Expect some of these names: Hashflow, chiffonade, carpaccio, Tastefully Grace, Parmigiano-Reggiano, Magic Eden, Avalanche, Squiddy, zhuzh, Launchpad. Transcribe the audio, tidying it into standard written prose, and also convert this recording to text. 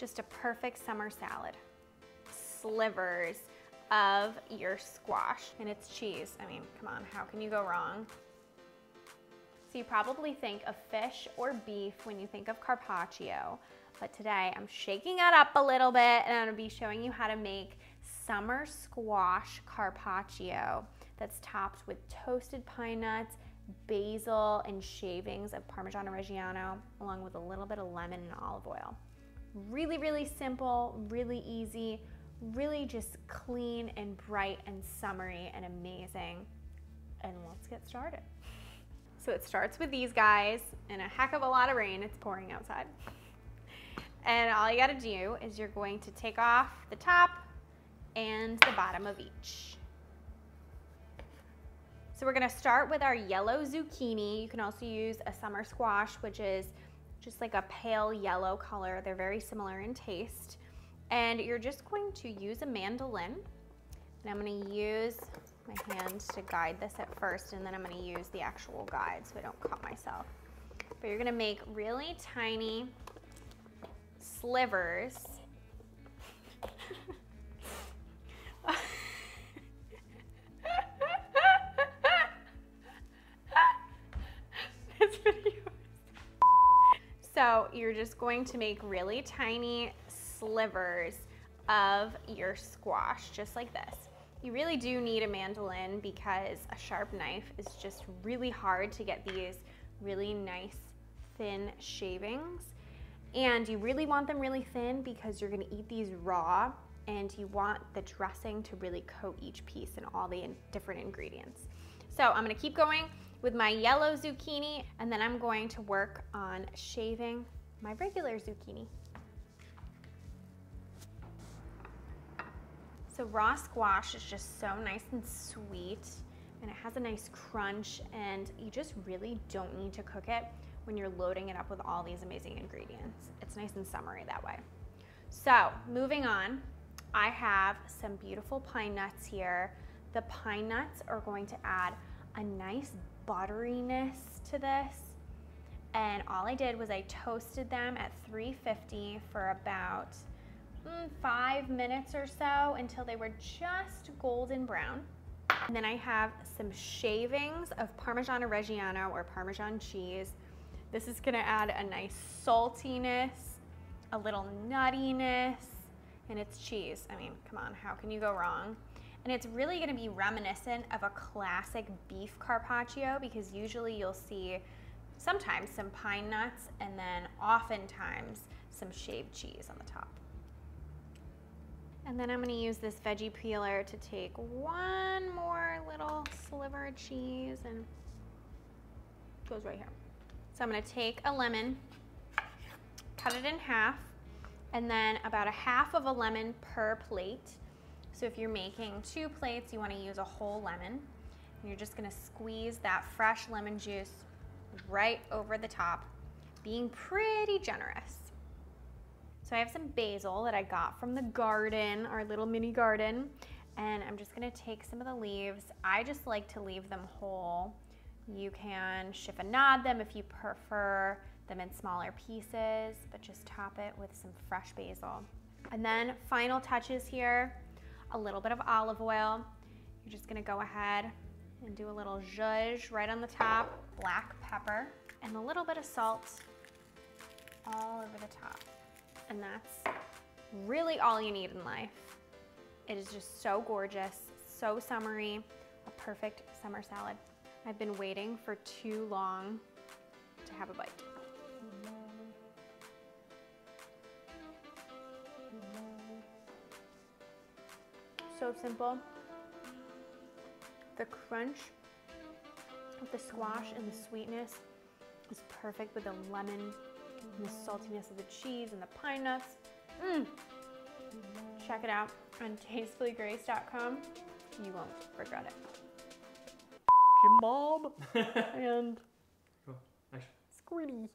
just a perfect summer salad. Slivers of your squash, and it's cheese. I mean, come on, how can you go wrong? So you probably think of fish or beef when you think of carpaccio, but today I'm shaking it up a little bit and I'm gonna be showing you how to make summer squash carpaccio that's topped with toasted pine nuts, basil, and shavings of Parmigiano-Reggiano, along with a little bit of lemon and olive oil. Really, really simple, really easy, really just clean and bright and summery and amazing. And let's get started. So it starts with these guys and a heck of a lot of rain. It's pouring outside. And all you gotta do is you're going to take off the top and the bottom of each. So we're gonna start with our yellow zucchini. You can also use a summer squash, which is just like a pale yellow color. They're very similar in taste. And you're just going to use a mandolin. And I'm gonna use my hand to guide this at first, and then I'm gonna use the actual guide so I don't cut myself. But you're gonna make really tiny slivers So you're just going to make really tiny slivers of your squash, just like this. You really do need a mandolin because a sharp knife is just really hard to get these really nice thin shavings. And you really want them really thin because you're gonna eat these raw, and you want the dressing to really coat each piece and all the different ingredients. So I'm gonna keep going with my yellow zucchini, and then I'm going to work on shaving my regular zucchini. So raw squash is just so nice and sweet, and it has a nice crunch, and you just really don't need to cook it when you're loading it up with all these amazing ingredients. It's nice and summery that way. So moving on, I have some beautiful pine nuts here. The pine nuts are going to add a nice butteriness to this, and all I did was I toasted them at 350 for about 5 minutes or so until they were just golden brown. And then I have some shavings of Parmigiano-Reggiano or Parmesan cheese. This is gonna add a nice saltiness, a little nuttiness, and it's cheese. I mean, come on, how can you go wrong? And it's really gonna be reminiscent of a classic beef carpaccio, because usually you'll see sometimes some pine nuts and then oftentimes some shaved cheese on the top. And then I'm gonna use this veggie peeler to take one more little sliver of cheese, and it goes right here. So I'm gonna take a lemon, cut it in half, and then about a half of a lemon per plate. So if you're making 2 plates, you want to use a whole lemon, and you're just going to squeeze that fresh lemon juice right over the top, being pretty generous. So I have some basil that I got from the garden, our little mini garden, and I'm just going to take some of the leaves. I just like to leave them whole. You can chiffonade them if you prefer them in smaller pieces, but just top it with some fresh basil. And then final touches here. A little bit of olive oil. You're just gonna go ahead and do a little zhuzh right on the top, black pepper, and a little bit of salt all over the top. And that's really all you need in life. It is just so gorgeous, so summery, a perfect summer salad. I've been waiting for too long to have a bite. So simple. The crunch of the squash and the sweetness is perfect with the lemon and the saltiness of the cheese and the pine nuts. Check it out on tastefullygrace.com. You won't regret it. Your mom and Squiddy.